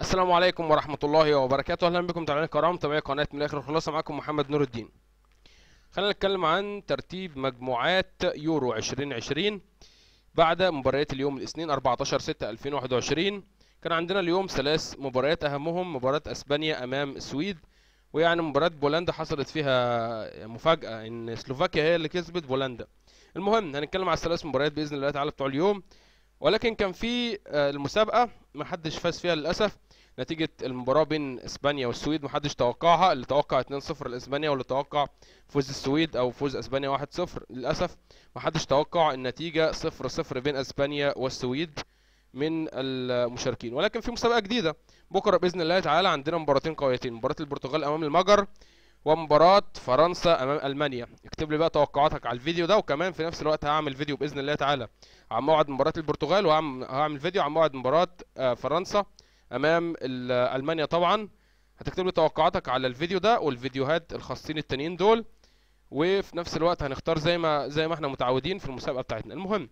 السلام عليكم ورحمه الله وبركاته. اهلا بكم متابعينا الكرام، تابعي قناه من الاخر. خلاصه معاكم محمد نور الدين. خلينا نتكلم عن ترتيب مجموعات يورو 2020 بعد مباريات اليوم الاثنين 14/6/2021. كان عندنا اليوم 3 مباريات، اهمهم مباراه اسبانيا امام السويد، ويعني مباراه بولندا حصلت فيها مفاجاه ان سلوفاكيا هي اللي كسبت بولندا. المهم هنتكلم على ال3 مباريات باذن الله تعالى بتوع اليوم، ولكن كان في المسابقه ما حدش فاز فيها للاسف. نتيجه المباراه بين اسبانيا والسويد ما حدش توقعها، اللي توقع 2-0 لاسبانيا واللي توقع فوز السويد او فوز اسبانيا 1-0. للاسف ما حدش توقع النتيجه 0-0 بين اسبانيا والسويد من المشاركين. ولكن في مسابقه جديده بكره باذن الله تعالى، عندنا مباراتين قويتين، مباراه البرتغال امام المجر ومباراه فرنسا امام المانيا. اكتب لي بقى توقعاتك على الفيديو ده، وكمان في نفس الوقت هعمل فيديو باذن الله تعالى عن موعد مباراه البرتغال، وهعمل فيديو عن موعد مباراه فرنسا امام المانيا. طبعا هتكتب لي توقعاتك على الفيديو ده والفيديوهات الخاصين التانيين دول، وفي نفس الوقت هنختار زي ما احنا متعودين في المسابقه بتاعتنا. المهم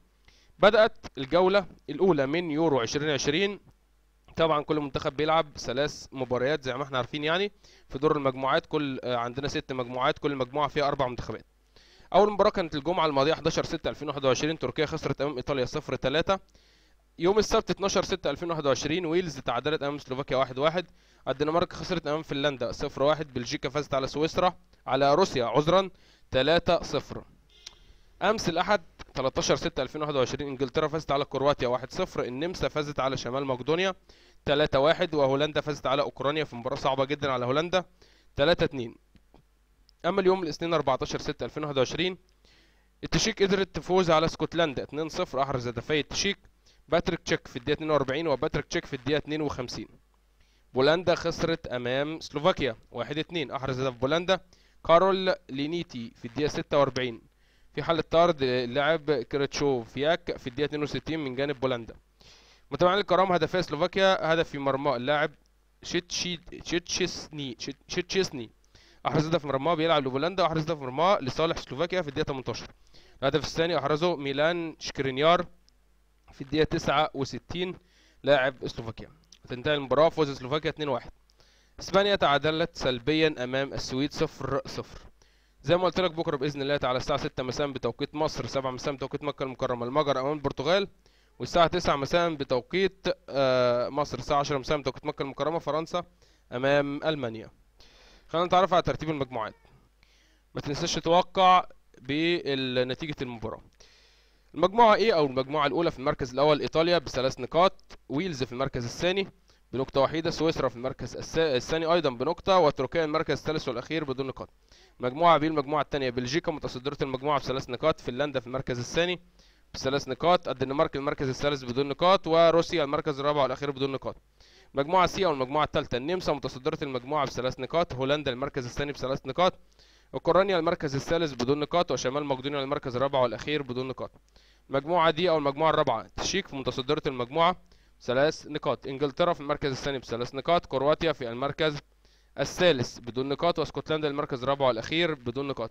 بدات الجوله الاولى من يورو 2020. طبعا كل منتخب بيلعب 3 مباريات زي ما احنا عارفين، يعني في دور المجموعات كل عندنا 6 مجموعات، كل مجموعه فيها 4 منتخبات. اول مباراه كانت الجمعه الماضيه 11/6/2021، تركيا خسرت امام ايطاليا 0-3. يوم السبت 12/6/2021 ويلز تعادلت امام سلوفاكيا 1-1. الدنمارك خسرت امام فنلندا 0-1. بلجيكا فازت على روسيا عذرا 3-0. امس الاحد 13/6/2021 انجلترا فازت على كرواتيا 1-0. النمسا فازت على شمال مقدونيا 3-1، وهولندا فازت على اوكرانيا في مباراه صعبه جدا على هولندا 3-2. اما اليوم الاثنين 14/6/2021 التشيك قدرت تفوز على اسكتلندا 2-0. احرز هدفي التشيك باتريك شيك في الدقيقه 42 وباتريك شيك في الدقيقه 52. بولندا خسرت امام سلوفاكيا 1-2. احرز هدف بولندا كارول لينيتي في الدقيقه 46. في حالة طرد اللاعب كريتشوفياك في الدقيقة 62 من جانب بولندا. متابعينا الكرام، هدفي سلوفاكيا هدف في مرمى اللاعب شيتشيسني. أحرز هدف مرماه بيلعب لبولندا، أحرز هدف مرماه لصالح سلوفاكيا في الدقيقة 18. الهدف الثاني أحرزه ميلان شكرينيار في الدقيقة 69 لاعب سلوفاكيا. تنتهي المباراة فوز سلوفاكيا 2-1. إسبانيا تعادلت سلبيا أمام السويد 0-0. زي ما قلت لك بكره باذن الله تعالى الساعه 6 مساء بتوقيت مصر، 7 مساء بتوقيت مكه المكرمه، المجر امام البرتغال، والساعه 9 مساء بتوقيت مصر، الساعه 10 مساء بتوقيت مكه المكرمه، فرنسا امام المانيا. خلينا نتعرف على ترتيب المجموعات، ما تنساش تتوقع بنتيجه المباراه. المجموعه ايه او المجموعه الاولى، في المركز الاول ايطاليا ب3 نقاط، ويلز في المركز الثاني بنقطة واحدة، سويسرا في المركز الثاني أيضا بنقطة، وتركيا المركز الثالث والأخير بدون نقاط. مجموعة بي المجموعة الثانية بلجيكا متصدرة المجموعة ب3 نقاط، فنلندا في المركز الثاني ب3 نقاط، الدنمارك المركز الثالث بدون نقاط، وروسيا المركز الرابع والأخير بدون نقاط. مجموعة سي أو المجموعة الثالثة، النمسا متصدرة المجموعة ب3 نقاط، هولندا المركز الثاني ب3 نقاط، أوكرانيا المركز الثالث بدون نقاط، وشمال مقدونيا المركز الرابع والأخير بدون نقاط. مجموعة دي أو المجموعة الرابعة، تشيك متصدرة المجموعة 3 نقاط، انجلترا في المركز الثاني ب3 نقاط، كرواتيا في المركز الثالث بدون نقاط، واسكتلندا المركز الرابع والاخير بدون نقاط.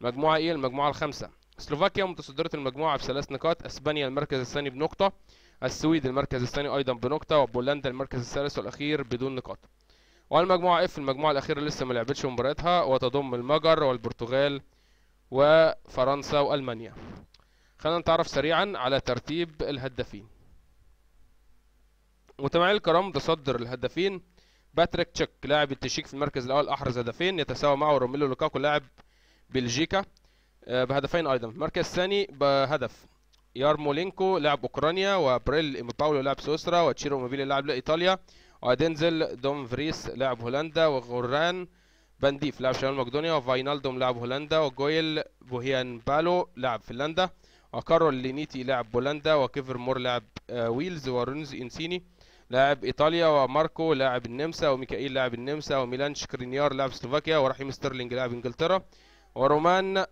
مجموعه ايه، المجموعه الخامسه، سلوفاكيا متصدره المجموعه ب3 نقاط، اسبانيا المركز الثاني بنقطه، السويد المركز الثاني ايضا بنقطه، وبولندا المركز الثالث والاخير بدون نقاط. والمجموعه اف، المجموعه الاخيره لسه ما لعبتش مباراتها، وتضم المجر والبرتغال وفرنسا والمانيا. خلينا نتعرف سريعا على ترتيب الهدافين. متابعينا الكرام، تصدر الهدافين باتريك شيك لاعب التشيك في المركز الاول، احرز هدفين، يتساوى معه روميلو لوكاكو لاعب بلجيكا بهدفين ايضا. المركز الثاني بهدف يارمولينكو لاعب اوكرانيا، وبريل باولو لاعب سويسرا، وتشيرو موبيلي لاعب ايطاليا، ودينزل دومفريس لاعب هولندا، وغوران بانديف لاعب شمال مقدونيا، وفاينالدوم لاعب هولندا، وجويل بوهيان بالو لاعب فنلندا، وكارول لينيتي لاعب بولندا، وكيفر مور لاعب ويلز، ورونز انسيني لاعب ايطاليا، وماركو لاعب النمسا، وميكائيل لاعب النمسا، وميلان شكرينيار لاعب سلوفاكيا، ورحيم ستيرلينج لاعب انجلترا، ورومان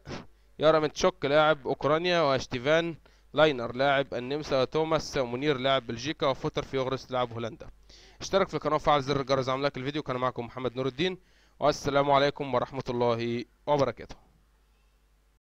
يارامتشوك لاعب اوكرانيا، واشتيفان لاينر لاعب النمسا، وتوماس منير لاعب بلجيكا، وفوتر فيورس لاعب هولندا. اشترك في القناه وفعل زر الجرس، عامل لايك الفيديو. كان معكم محمد نور الدين، والسلام عليكم ورحمه الله وبركاته.